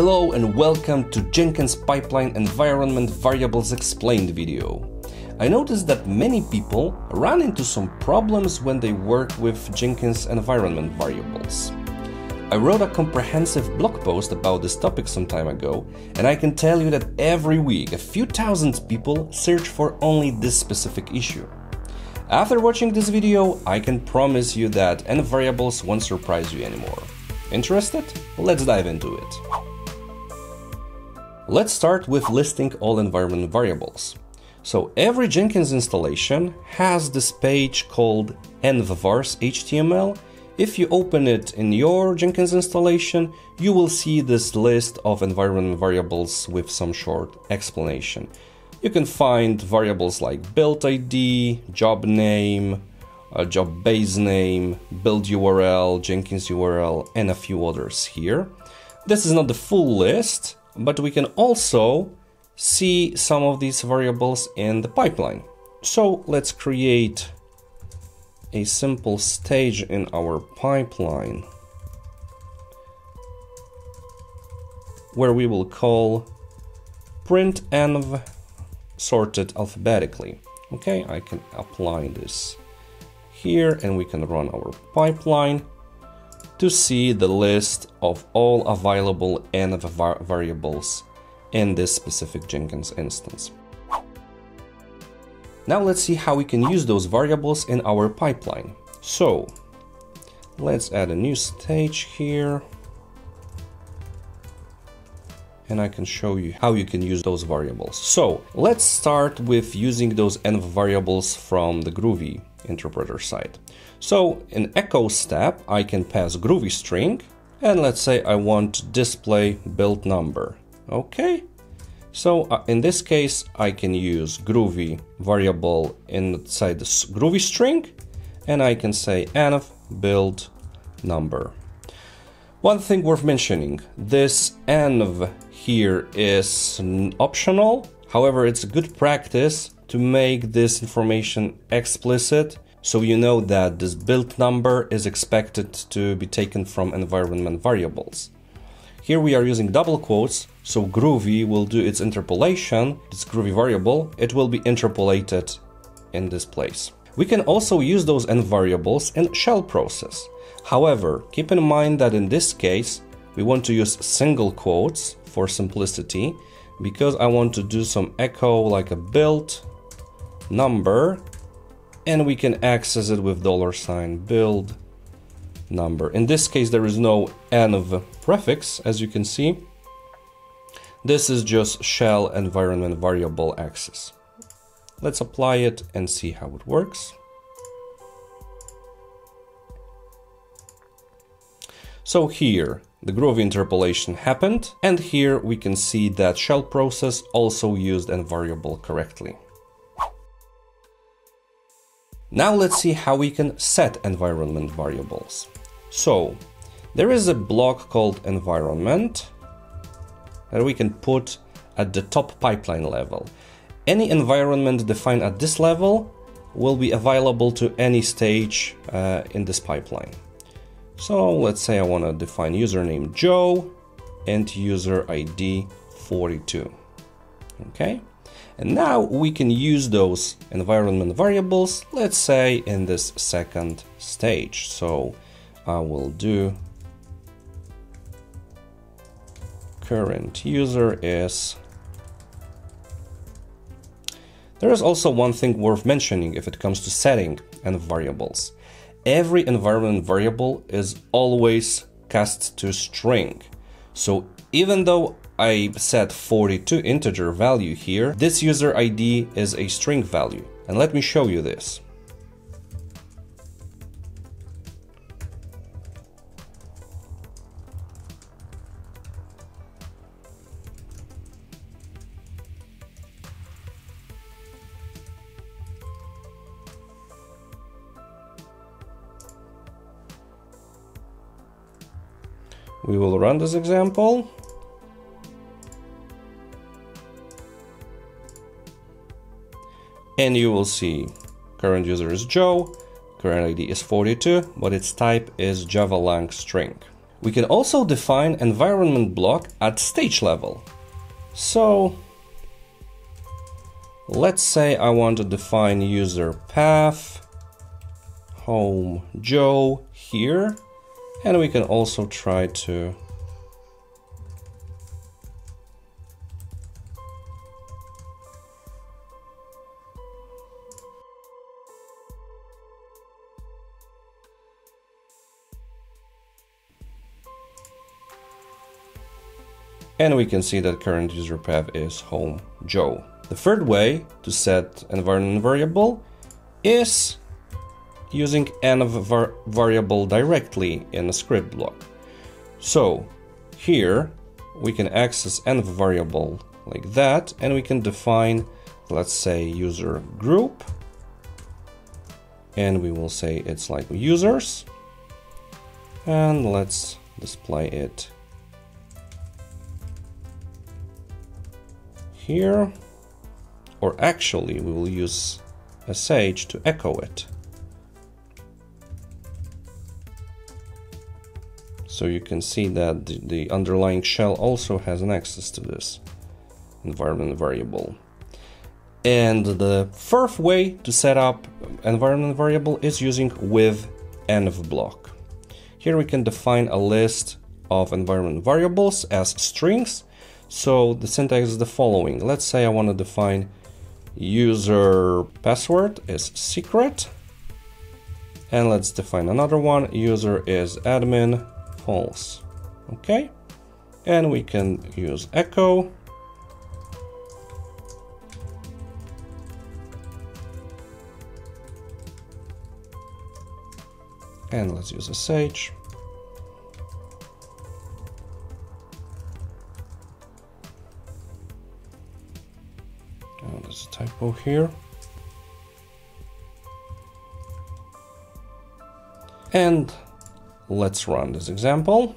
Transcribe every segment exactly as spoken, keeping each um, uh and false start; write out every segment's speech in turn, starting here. Hello and welcome to Jenkins Pipeline Environment Variables Explained video. I noticed that many people run into some problems when they work with Jenkins environment variables. I wrote a comprehensive blog post about this topic some time ago, and I can tell you that every week a few thousand people search for only this specific issue. After watching this video, I can promise you that N variables won't surprise you anymore. Interested? Let's dive into it. Let's start with listing all environment variables. So every Jenkins installation has this page called envvars dot H T M L. If you open it in your Jenkins installation, you will see this list of environment variables with some short explanation. You can find variables like build I D, job name, uh, job base name, build U R L, Jenkins U R L, and a few others here. This is not the full list, but we can also see some of these variables in the pipeline. So let's create a simple stage in our pipeline where we will call printEnv sorted alphabetically. Okay, I can apply this here and we can run our pipeline to see the list of all available env variables in this specific Jenkins instance. Now let's see how we can use those variables in our pipeline. So let's add a new stage here, and I can show you how you can use those variables. So let's start with using those env variables from the Groovy interpreter side. So in echo step, I can pass Groovy string, and let's say I want to display build number. Okay, so uh, in this case, I can use Groovy variable inside this Groovy string, and I can say env build number. One thing worth mentioning, this env here is optional. However, it's good practice to make this information explicit, so you know that this build number is expected to be taken from environment variables. Here we are using double quotes, so Groovy will do its interpolation, this Groovy variable, it will be interpolated in this place. We can also use those env variables in shell process. However, keep in mind that in this case, we want to use single quotes for simplicity, because I want to do some echo like a build number, and we can access it with dollar sign build number. In this case, there is no env prefix, as you can see. This is just shell environment variable access. Let's apply it and see how it works. So here, the Groovy interpolation happened, and here we can see that shell process also used env variable correctly. Now let's see how we can set environment variables. So there is a block called environment that we can put at the top pipeline level. Any environment defined at this level will be available to any stage uh, in this pipeline. So let's say I want to define username Joe and user I D forty-two. Okay, and now we can use those environment variables, let's say in this second stage. So I will do current user is. There is also one thing worth mentioning if it comes to setting env variables. Every environment variable is always cast to string. So even though I set forty-two integer value here, this user I D is a string value. And let me show you this. We will run this example. And you will see current user is Joe, current I D is forty-two, but its type is Java lang string. We can also define environment block at stage level. So let's say I want to define user path, home Joe here, and we can also try to and we can see that current user path is home Joe. The third way to set environment variable is using env variable directly in a script block. So here we can access env variable like that, and we can define, let's say, user group, and we will say it's like users, and let's display it here, or actually we will use S H to echo it. So you can see that the underlying shell also has an access to this environment variable. And the fourth way to set up environment variable is using with env block. Here we can define a list of environment variables as strings. So the syntax is the following. Let's say I want to define user password is secret, and let's define another one, user is admin, false. Okay, and we can use echo, and let's use S H. There's a typo here, and let's run this example.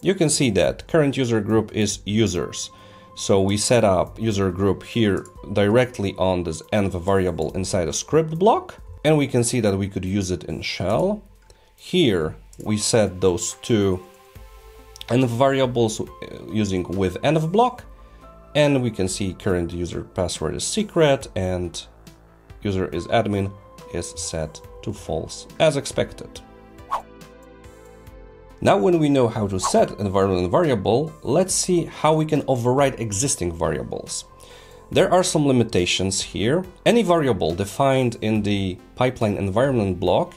You can see that current user group is users, so we set up user group here directly on this env variable inside a script block, and we can see that we could use it in shell. Here we set those two env variables using with env block, and we can see current user password is secret and user is admin is set to false as expected. Now when we know how to set environment variable, let's see how we can override existing variables. There are some limitations here. Any variable defined in the pipeline environment block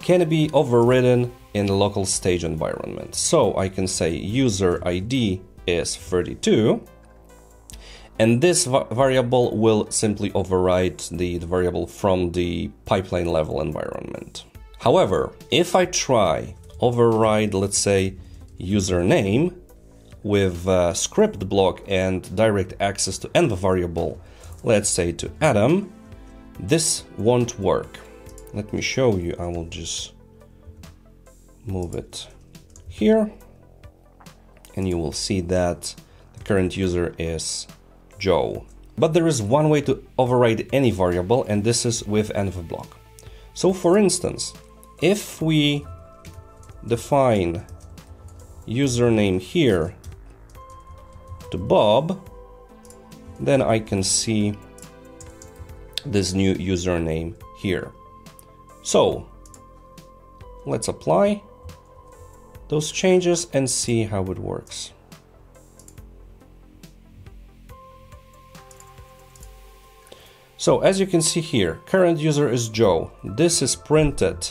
can be overridden in the local stage environment. So I can say user I D is thirty-two, and this va variable will simply override the, the variable from the pipeline level environment. However, if I try override, let's say, username with a script block and direct access to env variable, let's say to Adam, this won't work. Let me show you. I will just move it here, and you will see that the current user is Joe. But there is one way to override any variable, and this is with env block. So for instance, if we define username here to Bob, then I can see this new username here. So let's apply those changes and see how it works. So as you can see here, current user is Joe. This is printed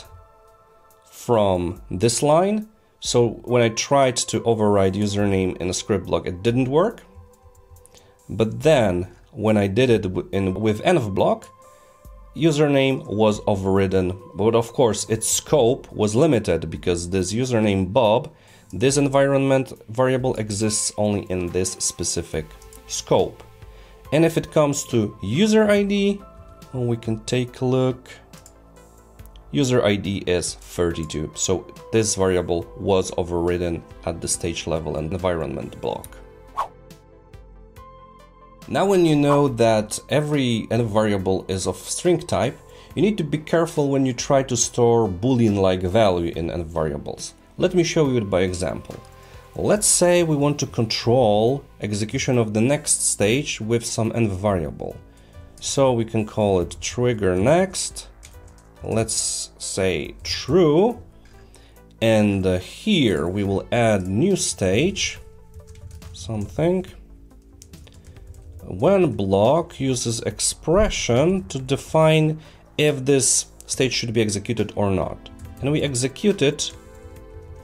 from this line. So when I tried to override username in a script block, it didn't work. But then when I did it in, with env block, username was overridden, but of course its scope was limited because this username Bob, this environment variable exists only in this specific scope. And if it comes to user I D, we can take a look. User I D is thirty-two, so this variable was overridden at the stage level and environment block. Now when you know that every env variable is of string type, You need to be careful when you try to store Boolean-like value in variables. Let me show you it by example. Let's say we want to control execution of the next stage with some env variable. So we can call it trigger next. Let's say true. And uh, here we will add new stage, something. When block uses expression to define if this stage should be executed or not. And we execute it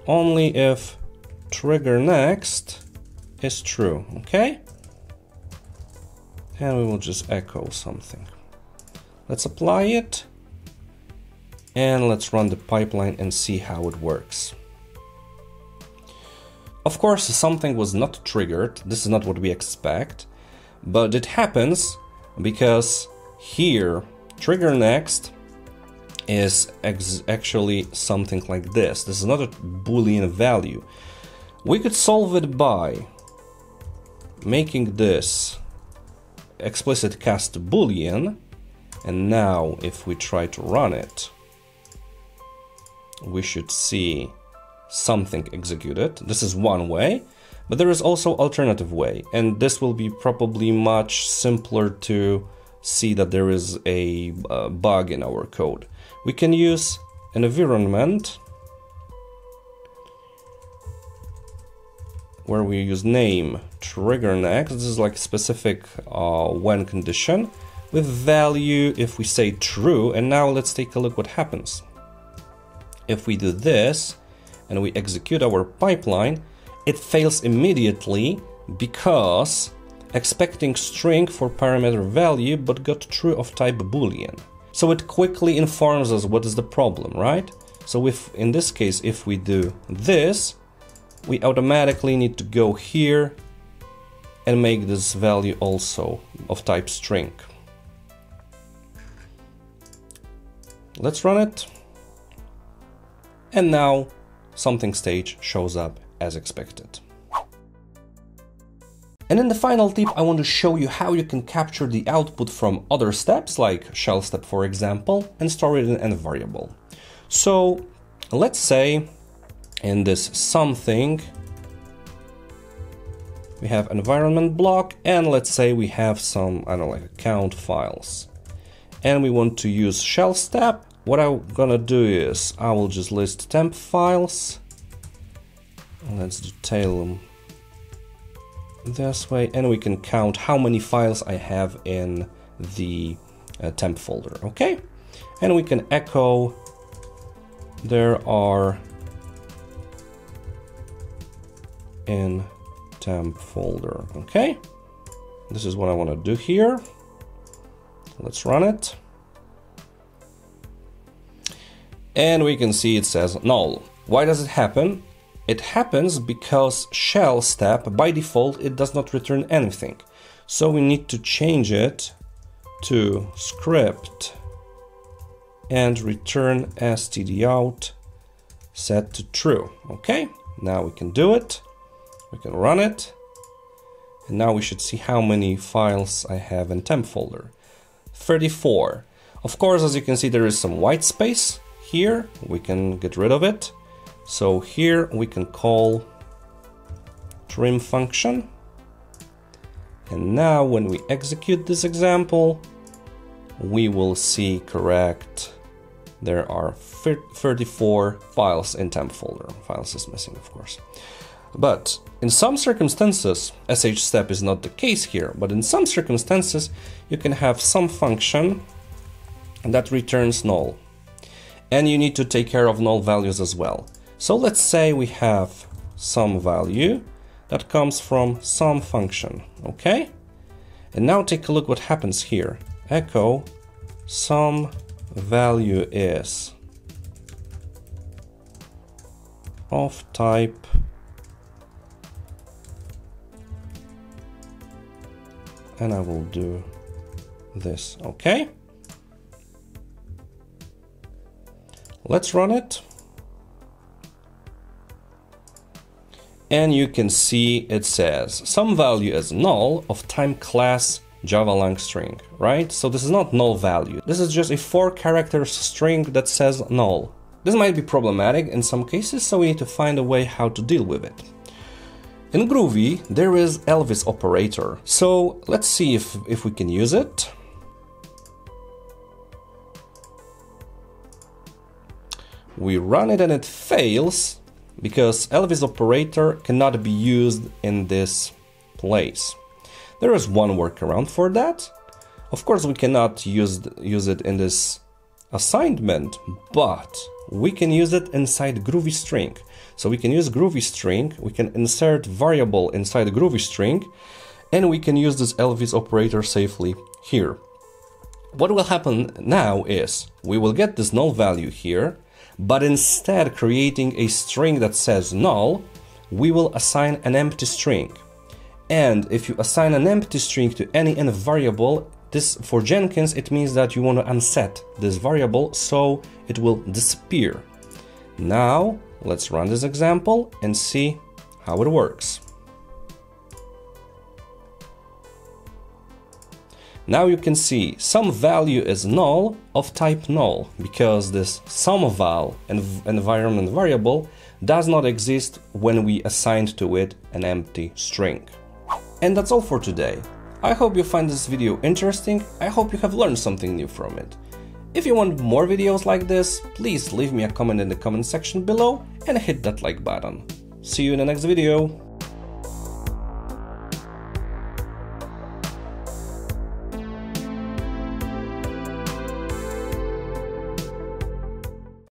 only if trigger next is true, okay? And we will just echo something. Let's apply it. And let's run the pipeline and see how it works. Of course, something was not triggered. This is not what we expect, but it happens because here trigger next is ex actually something like this. This is not a Boolean value. We could solve it by making this explicit cast Boolean. And now if we try to run it, we should see something executed. This is one way, but there is also alternative way, and this will be probably much simpler to see that there is a uh, bug in our code. We can use an environment where we use name trigger next. This is like specific uh, when condition with value if we say true. And now let's take a look what happens. If we do this and we execute our pipeline, it fails immediately because expecting string for parameter value, but got true of type Boolean. So it quickly informs us what is the problem, right? So if in this case, if we do this, we automatically need to go here and make this value also of type string. Let's run it. And now something stage shows up as expected. And in the final tip, I want to show you how you can capture the output from other steps, like shell step, for example, and store it in an env variable. So let's say in this something, we have environment block, and let's say we have some, I don't know, like count files, and we want to use shell step. What I'm gonna do is I will just list temp files. Let's detail them this way, and we can count how many files I have in the uh, temp folder, okay? And we can echo there are in temp folder, okay? This is what I want to do here. Let's run it. And we can see it says null. Why does it happen? It happens because shell step, by default, it does not return anything. So we need to change it to script and return stdout set to true. Okay, now we can do it. We can run it. And now we should see how many files I have in temp folder. thirty-four. Of course, as you can see, there is some white space. Here we can get rid of it. So here we can call trim function. And now when we execute this example, we will see correct. There are thirty-four files in temp folder. Files is missing, of course. But in some circumstances, sh step is not the case here, but in some circumstances, you can have some function that returns null. And you need to take care of null values as well. So let's say we have some value that comes from some function, okay? And now take a look what happens here. Echo some value is of type and I will do this, okay? Let's run it. And you can see it says some value is null of type class Java lang string, right? So this is not null value. This is just a four characters string that says null. This might be problematic in some cases, so we need to find a way how to deal with it. In Groovy, there is Elvis operator. So let's see if, if we can use it. We run it and it fails because Elvis operator cannot be used in this place. There is one workaround for that. Of course, we cannot use, use it in this assignment, but we can use it inside Groovy string. So we can use Groovy string, we can insert variable inside the Groovy string, and we can use this Elvis operator safely here. What will happen now is we will get this null value here, but instead creating a string that says null, we will assign an empty string. And if you assign an empty string to any n variable, this for Jenkins, it means that you want to unset this variable so it will disappear. Now, let's run this example and see how it works. Now you can see some value is null of type null because this SumVal env environment variable does not exist when we assigned to it an empty string. And that's all for today. I hope you find this video interesting. I hope you have learned something new from it. If you want more videos like this, please leave me a comment in the comment section below and hit that like button. See you in the next video.